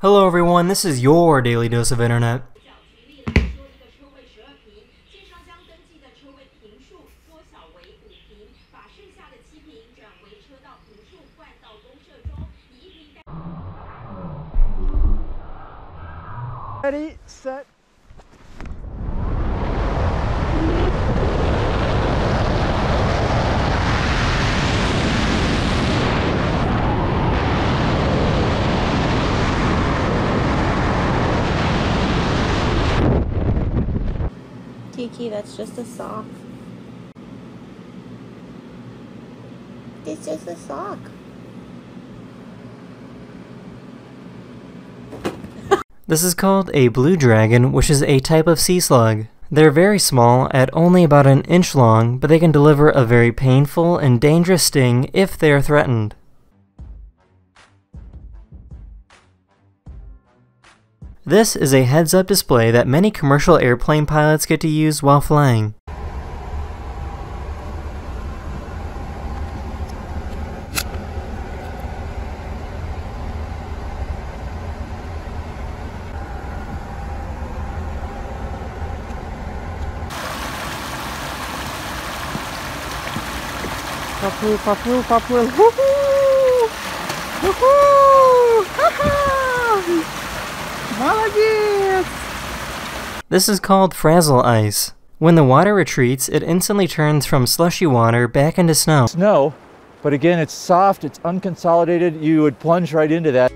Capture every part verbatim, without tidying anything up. Hello everyone, this is your Daily Dose of Internet. Ready, set. Kiki, that's just a sock. It's just a sock. This is called a blue dragon, which is a type of sea slug. They're very small, at only about an inch long, but they can deliver a very painful and dangerous sting if they are threatened. This is a heads-up display that many commercial airplane pilots get to use while flying. Papu, papu, papu, woohoo! Woohoo! Ha-ha! This is called frazzle ice. When the water retreats, it instantly turns from slushy water back into snow. Snow, but again, it's soft, it's unconsolidated, you would plunge right into that.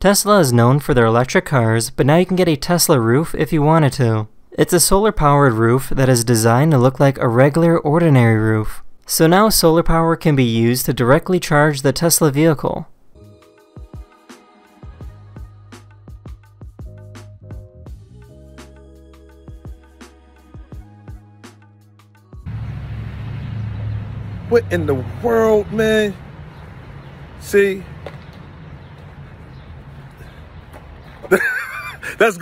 Tesla is known for their electric cars, but now you can get a Tesla roof if you wanted to. It's a solar-powered roof that is designed to look like a regular, ordinary roof. So now solar power can be used to directly charge the Tesla vehicle. What in the world, man? See? That's good.